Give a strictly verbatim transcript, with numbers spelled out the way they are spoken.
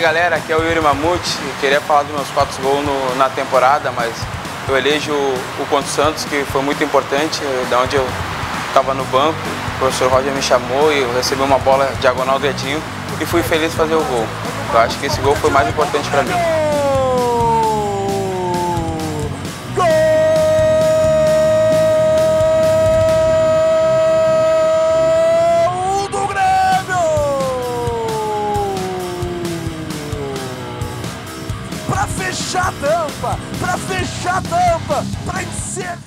aí galera, aqui é o Yuri Mamute. Eu queria falar dos meus quatro gols no, na temporada, mas eu elejo o, o Conto Santos, que foi muito importante, da onde eu estava no banco. O professor Roger me chamou e eu recebi uma bola diagonal do Edinho e fui feliz fazer o gol. Eu acho que esse gol foi mais importante para mim. Pra fechar a tampa, pra fechar a tampa, pra encerrar.